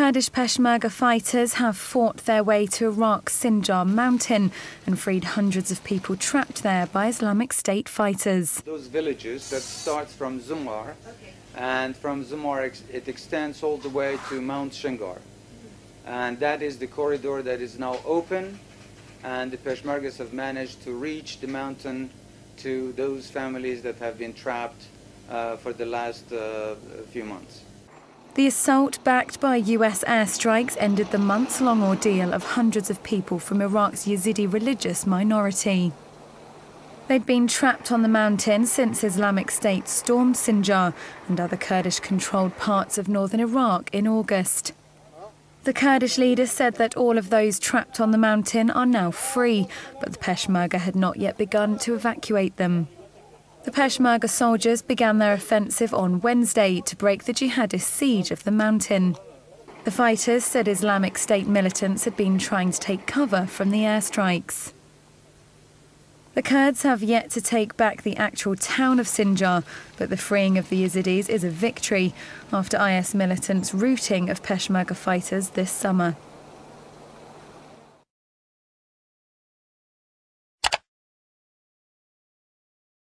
Kurdish Peshmerga fighters have fought their way to Iraq's Sinjar mountain and freed hundreds of people trapped there by Islamic State fighters. Those villages that starts from Zumar, and from Zumar it extends all the way to Mount Sinjar. And that is the corridor that is now open, and the Peshmergas have managed to reach the mountain to those families that have been trapped for the last few months. The assault, backed by US airstrikes, ended the months-long ordeal of hundreds of people from Iraq's Yazidi religious minority. They'd been trapped on the mountain since Islamic State stormed Sinjar and other Kurdish-controlled parts of northern Iraq in August. The Kurdish leader said that all of those trapped on the mountain are now free, but the Peshmerga had not yet begun to evacuate them. The Peshmerga soldiers began their offensive on Wednesday to break the jihadist siege of the mountain. The fighters said Islamic State militants had been trying to take cover from the airstrikes. The Kurds have yet to take back the actual town of Sinjar, but the freeing of the Yazidis is a victory after IS militants' routing of Peshmerga fighters this summer.